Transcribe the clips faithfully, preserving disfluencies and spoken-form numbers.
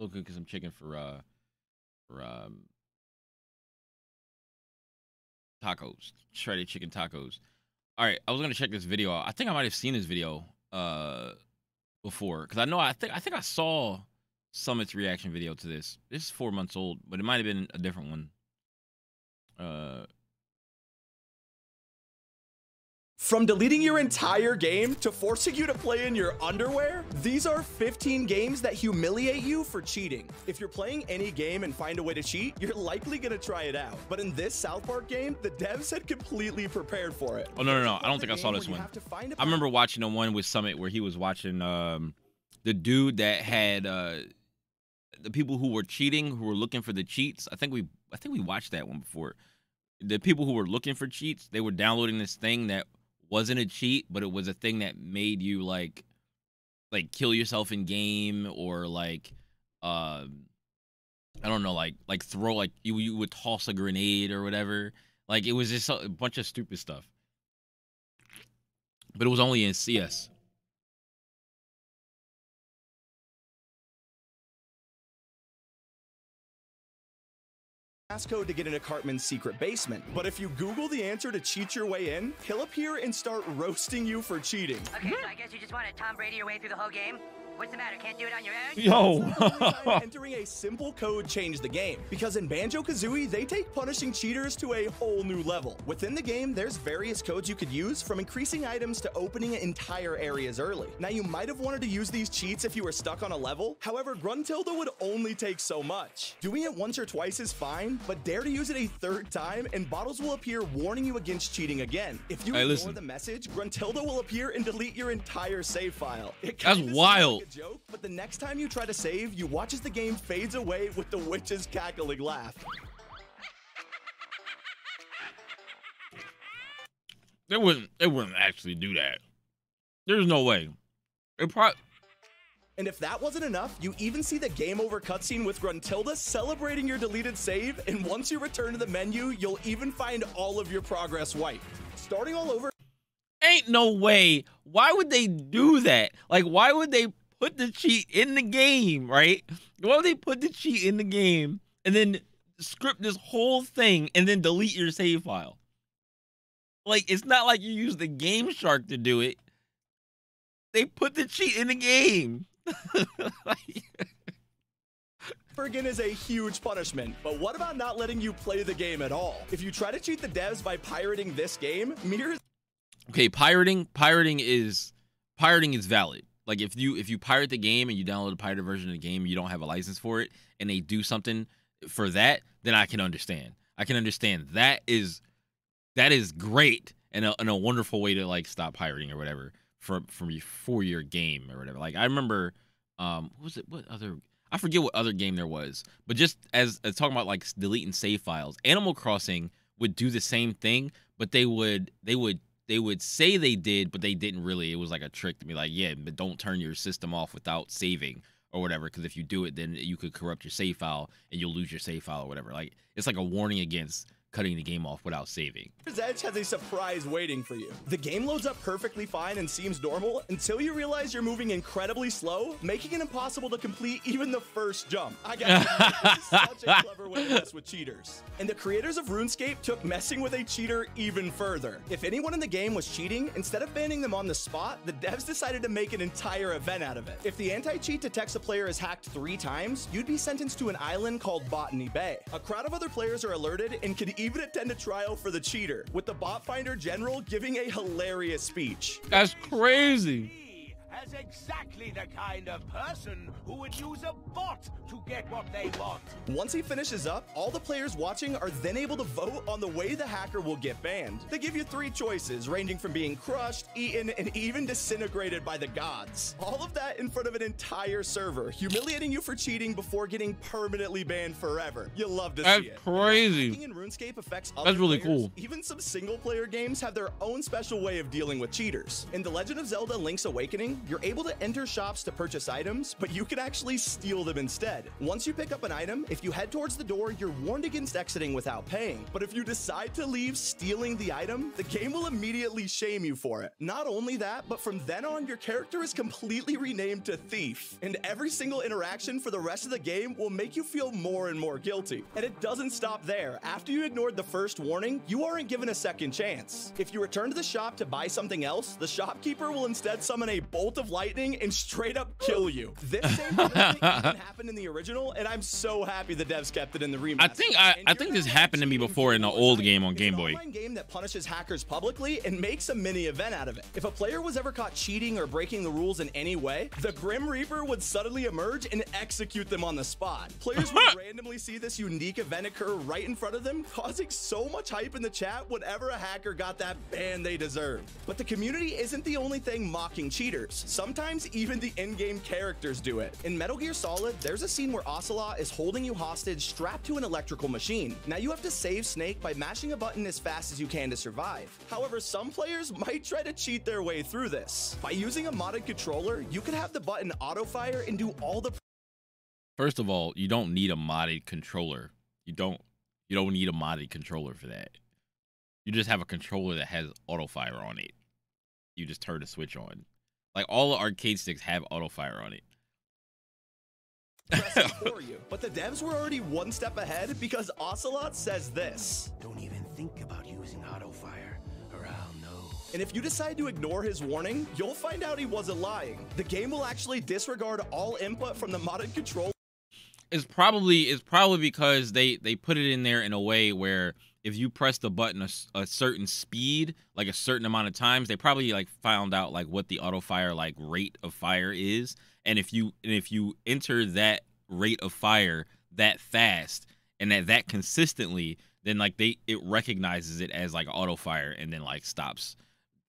Look good because I'm chicken for uh for um tacos, shredded chicken tacos. All right, I was gonna check this video out. I think I might have seen this video uh before because I know I think I think I saw Summit's reaction video to this. This is four months old, but it might have been a different one. Uh. From deleting your entire game to forcing you to play in your underwear, these are fifteen games that humiliate you for cheating. If you're playing any game and find a way to cheat, you're likely gonna try it out. But in this South Park game, the devs had completely prepared for it. Oh no, no, no, I don't think I saw this one. I remember watching the one with Summit where he was watching um, the dude that had uh, the people who were cheating, who were looking for the cheats. I think we, I think we watched that one before. The people who were looking for cheats, they were downloading this thing that wasn't a cheat, but it was a thing that made you like like kill yourself in game, or like uh I don't know, like like throw like you you would toss a grenade or whatever. Like it was just a bunch of stupid stuff, but it was only in C S. Passcode to get into Cartman's secret basement, but if you Google the answer to cheat your way in, he'll appear and start roasting you for cheating. Okay, so I guess you just want to Tom Brady your way through the whole game? What's the matter? Can't do it on your own? Yo! Entering a simple code changed the game, because in Banjo-Kazooie, they take punishing cheaters to a whole new level. Within the game, there's various codes you could use, from increasing items to opening entire areas early. Now, you might have wanted to use these cheats if you were stuck on a level. However, Gruntilda would only take so much. Doing it once or twice is fine, but dare to use it a third time, and bottles will appear warning you against cheating again. If you hey, ignore listen. the message, Gruntilda will appear and delete your entire save file. It That's wild. Joke, but the next time you try to save, you watch as the game fades away with the witch's cackling laugh. They wouldn't they wouldn't actually do that. There's no way. It probably. And if that wasn't enough, you even see the game over cutscene with Gruntilda celebrating your deleted save, and once you return to the menu, you'll even find all of your progress wiped. Starting all over. Ain't no way. Why would they do that? Like, why would they put the cheat in the game, right? Why would they put the cheat in the game and then script this whole thing and then delete your save file? Like, it's not like you use the GameShark to do it. They put the cheat in the game. Like, Bergen is a huge punishment, but what about not letting you play the game at all? If you try to cheat the devs by pirating this game, mirrors. Okay, pirating, pirating is pirating is valid. Like if you if you pirate the game and you download a pirated version of the game, you don't have a license for it, and they do something for that, then I can understand. I can understand that is that is great and a, and a wonderful way to like stop pirating or whatever for from for your game or whatever. Like I remember, um, what was it? What other? I forget what other game there was, but just as, as talking about like deleting save files, Animal Crossing would do the same thing, but they would they would. They would say they did, but they didn't really. It was like a trick to be like, yeah, but don't turn your system off without saving or whatever, because if you do it, then you could corrupt your save file and you'll lose your save file or whatever. Like, it's like a warning against cutting the game off without saving. Edge has a surprise waiting for you. The game loads up perfectly fine and seems normal until you realize you're moving incredibly slow, making it impossible to complete even the first jump. I got this is such a clever way to mess with cheaters. And the creators of RuneScape took messing with a cheater even further. If anyone in the game was cheating, instead of banning them on the spot, the devs decided to make an entire event out of it. If the anti-cheat detects a player is hacked three times, you'd be sentenced to an island called Botany Bay. A crowd of other players are alerted and can even attend a trial for the cheater, with the Bot Finder General giving a hilarious speech. That's crazy. He has exactly the kind of person who would use a bot to get what they want. Once he finishes up, all the players watching are then able to vote on the way the hacker will get banned. They give you three choices, ranging from being crushed, eaten, and even disintegrated by the gods. All of that in front of an entire server, humiliating you for cheating before getting permanently banned forever. You love to That's see it. That's crazy. Hacking in RuneScape affects other That's really players. Cool. Even some single-player games have their own special way of dealing with cheaters. In The Legend of Zelda Link's Awakening, You're able to enter shops to purchase items, but you can actually steal them instead. Once you pick up an item, if you head towards the door, you're warned against exiting without paying. But if you decide to leave stealing the item, the game will immediately shame you for it. Not only that, but from then on, your character is completely renamed to Thief, and every single interaction for the rest of the game will make you feel more and more guilty. And it doesn't stop there. After you ignored the first warning, you aren't given a second chance. If you return to the shop to buy something else, the shopkeeper will instead summon a bolt of lightning and straight up kill you. This same thing happened in the original, and I'm so happy the devs kept it in the remake. I think I, I think this happened to me before in an old game on Game Boy. It's an online game that punishes hackers publicly and makes a mini event out of it. If a player was ever caught cheating or breaking the rules in any way, the Grim Reaper would suddenly emerge and execute them on the spot. Players would randomly see this unique event occur right in front of them, causing so much hype in the chat whenever a hacker got that ban they deserved. But the community isn't the only thing mocking cheaters. Sometimes even the in-game characters do it. In Metal Gear Solid, there's a scene where Ocelot is holding you hostage strapped to an electrical machine. Now you have to save Snake by mashing a button as fast as you can to survive. However, some players might try to cheat their way through this. By using a modded controller, you can have the button auto-fire and do all the... First of all, you don't need a modded controller. You don't. You don't need a modded controller for that. You just have a controller that has auto-fire on it. You just turn the switch on. Like, all the arcade sticks have auto-fire on it. For you. But the devs were already one step ahead because Ocelot says this. Don't even think about using auto-fire or I'll know. And if you decide to ignore his warning, you'll find out he wasn't lying. The game will actually disregard all input from the modded controller. It's probably it's probably because they they put it in there in a way where if you press the button a, a certain speed, like a certain amount of times, they probably like found out like what the auto fire like rate of fire is, and if you and if you enter that rate of fire that fast and that that consistently, then like they it recognizes it as like auto fire and then like stops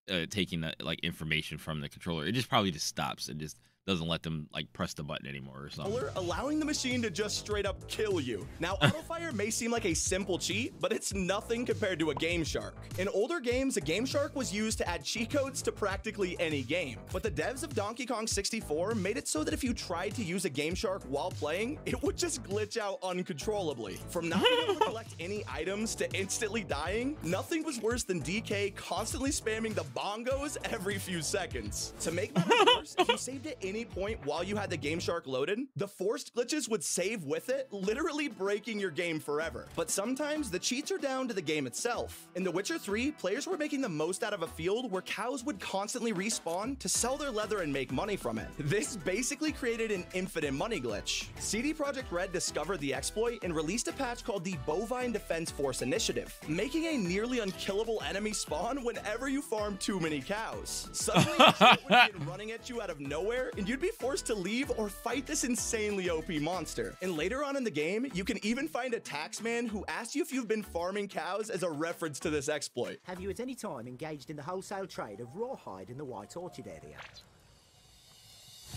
uh, taking the like information from the controller. It just probably just stops and just doesn't let them like press the button anymore or something. Allowing the machine to just straight up kill you. Now, autofire may seem like a simple cheat, but it's nothing compared to a GameShark. In older games, a GameShark was used to add cheat codes to practically any game. But the devs of Donkey Kong sixty-four made it so that if you tried to use a GameShark while playing, it would just glitch out uncontrollably. From not being able to collect any items to instantly dying, nothing was worse than D K constantly spamming the bongos every few seconds. To make matters worse, if you saved it any point while you had the GameShark loaded, the forced glitches would save with it, literally breaking your game forever. But sometimes the cheats are down to the game itself. In The Witcher three, players were making the most out of a field where cows would constantly respawn to sell their leather and make money from it. This basically created an infinite money glitch. C D Projekt Red discovered the exploit and released a patch called the Bovine Defense Force Initiative, making a nearly unkillable enemy spawn whenever you farm too many cows. Suddenly, a shit would begin running at you out of nowhere, and you'd be forced to leave or fight this insanely O P monster. And later on in the game, you can even find a taxman who asks you if you've been farming cows as a reference to this exploit. Have you at any time engaged in the wholesale trade of rawhide in the White Orchard area?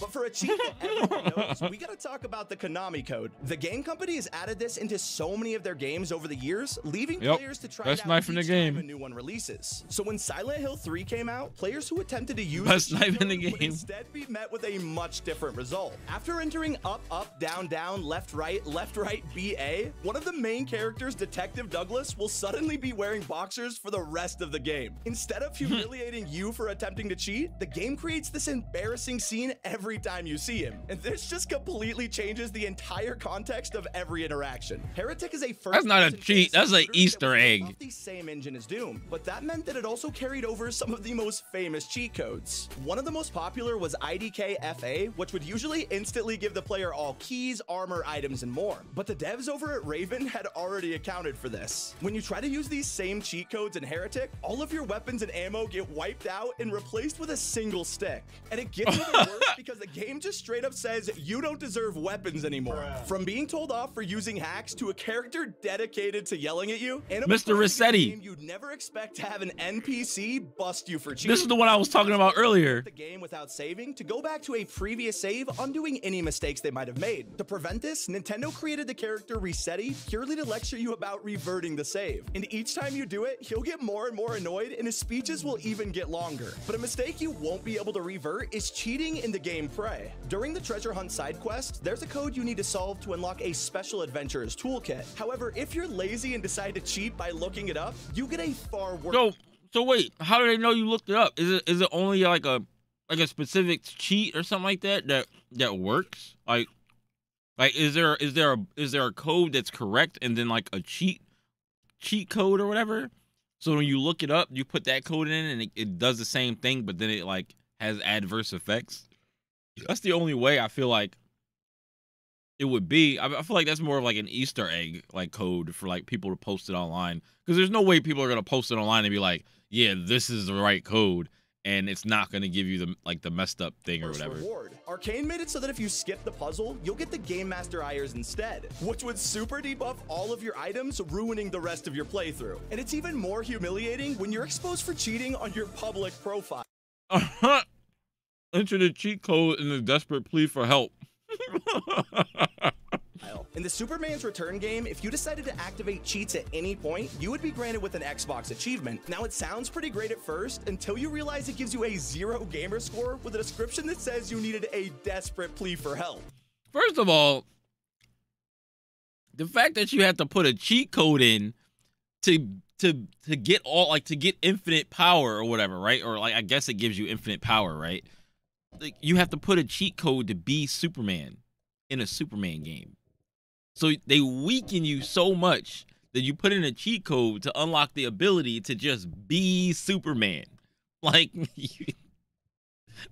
But for a cheat that everyone knows, we gotta talk about the Konami code. The game company has added this into so many of their games over the years, leaving yep. players to try Best it out knife in the game. A new one releases. So when Silent Hill three came out, players who attempted to use Best the knife in the game would instead be met with a much different result. After entering up, up, down, down, left, right, left, right, B A, one of the main characters, Detective Douglas, will suddenly be wearing boxers for the rest of the game. Instead of humiliating you for attempting to cheat, the game creates this embarrassing scene every every time you see him, and this just completely changes the entire context of every interaction. Heretic is a first that's not a cheat, that's an Easter egg. The same engine as Doom, but that meant that it also carried over some of the most famous cheat codes. One of the most popular was I D K F A, which would usually instantly give the player all keys, armor, items, and more, but the devs over at Raven had already accounted for this. When you try to use these same cheat codes in Heretic, all of your weapons and ammo get wiped out and replaced with a single stick, and it gets even worse because because the game just straight up says you don't deserve weapons anymore. Bruh. From being told off for using hacks to a character dedicated to yelling at you. Mister Resetti. You'd never expect to have an N P C bust you for cheating. This is the one I was talking about earlier. The game without saving to go back to a previous save, undoing any mistakes they might have made. To prevent this, Nintendo created the character Resetti purely to lecture you about reverting the save. And each time you do it, he'll get more and more annoyed and his speeches will even get longer. But a mistake you won't be able to revert is cheating in the game Prey. During the treasure hunt side quest, there's a code you need to solve to unlock a special adventurer's toolkit. However, if you're lazy and decide to cheat by looking it up, you get a far worse. So, so wait, how do they know you looked it up? Is it is it only like a like a specific cheat or something like that that that works? Like, like is there is there a, is there a code that's correct and then like a cheat cheat code or whatever? So when you look it up, you put that code in and it, it does the same thing, but then it like has adverse effects. That's the only way I feel like it would be. I, I feel like that's more of like an Easter egg like code for like people to post it online, because there's no way people are gonna post it online and be like, yeah, this is the right code. And it's not going to give you the like the messed up thing or whatever. Reward. Arcane made it so that if you skip the puzzle, you'll get the Game Master Ayers instead, which would super debuff all of your items, ruining the rest of your playthrough. And it's even more humiliating when you're exposed for cheating on your public profile. Uh-huh. Enter the cheat code in a desperate plea for help. In the Superman's Return game, if you decided to activate cheats at any point, you would be granted with an Xbox achievement. Now it sounds pretty great at first until you realize it gives you a zero gamer score with a description that says you needed a desperate plea for help. First of all, the fact that you have to put a cheat code in to to to get all like to get infinite power or whatever, right? Or like I guess it gives you infinite power, right? Like you have to put a cheat code to be Superman in a Superman game. So they weaken you so much that you put in a cheat code to unlock the ability to just be Superman. Like,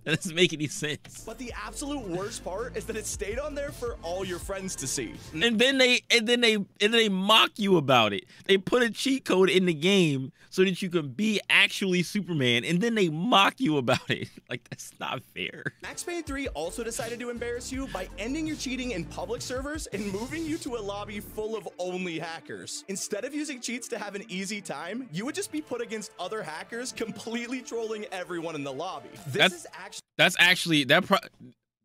that doesn't make any sense. But the absolute worst part is that it stayed on there for all your friends to see. And then they and then they and then they mock you about it. They put a cheat code in the game so that you can be actually Superman, and then they mock you about it. Like, that's not fair. Max Payne three also decided to embarrass you by ending your cheating in public servers and moving you to a lobby full of only hackers. Instead of using cheats to have an easy time, you would just be put against other hackers, completely trolling everyone in the lobby. This that's is Actually, that's actually that pro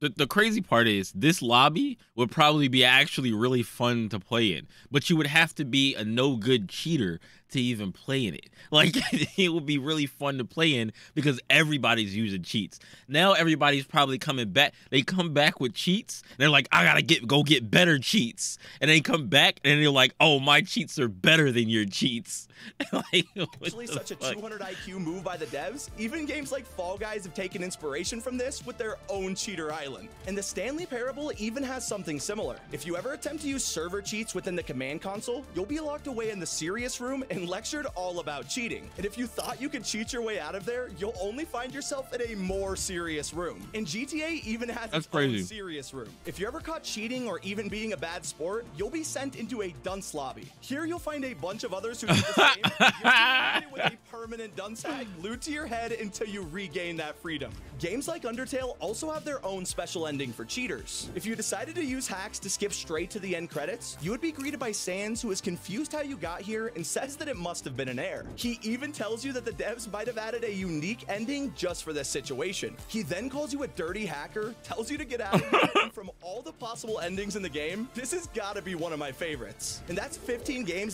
the, the crazy part is this lobby would probably be actually really fun to play in, but you would have to be a no good cheater to even play in it. Like, it would be really fun to play in because everybody's using cheats. Now everybody's probably coming back. They come back with cheats. And they're like, I gotta get go get better cheats. And they come back and they're like, oh, my cheats are better than your cheats. Like, actually, such fuck? a two hundred I Q move by the devs. Even games like Fall Guys have taken inspiration from this with their own cheater island. And the Stanley Parable even has something similar. If you ever attempt to use server cheats within the command console, you'll be locked away in the serious room and lectured all about cheating. And if you thought you could cheat your way out of there, you'll only find yourself in a more serious room. And G T A even has That's its crazy. own serious room. If you're ever caught cheating or even being a bad sport, you'll be sent into a dunce lobby. Here you'll find a bunch of others who do the same. You're with a permanent dunce tag glued to your head until you regain that freedom. Games like Undertale also have their own special ending for cheaters. If you decided to use hacks to skip straight to the end credits, you would be greeted by Sans, who is confused how you got here and says that it must have been an error. He even tells you that the devs might have added a unique ending just for this situation. He then calls you a dirty hacker, tells you to get out of here. From all the possible endings in the game, this has got to be one of my favorites. And that's fifteen games that